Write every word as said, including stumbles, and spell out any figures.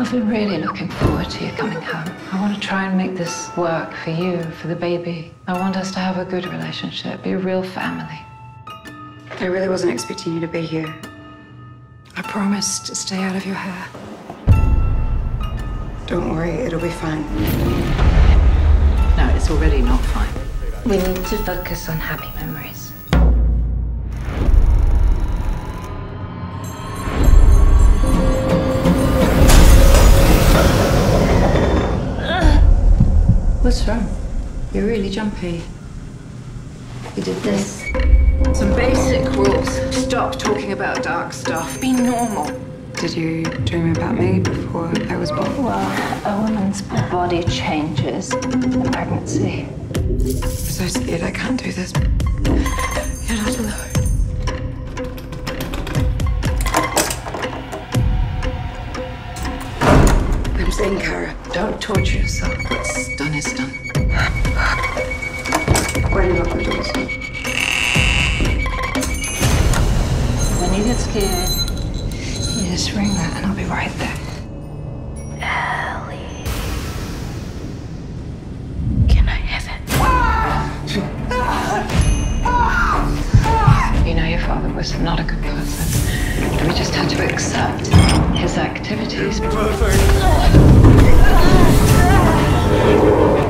I've been really looking forward to you coming home. I want to try and make this work for you, for the baby. I want us to have a good relationship, be a real family. I really wasn't expecting you to be here. I promised to stay out of your hair. Don't worry, it'll be fine. No, it's already not fine. We need to focus on happy memories. What's wrong? You're really jumpy. You did this. Some basic rules. Stop talking about dark stuff. Be normal. Did you dream about me before I was born? Well, a woman's body changes in pregnancy. I'm so scared I can't do this. You're not alone. I'm saying, Cara, don't torture yourself. What's done is done. Why lock the doors? When you get scared, you just ring that and I'll be right there. Ellie. Can I have it? You know your father was not a good person. We just had to accept his activities. Perfect. Thank you.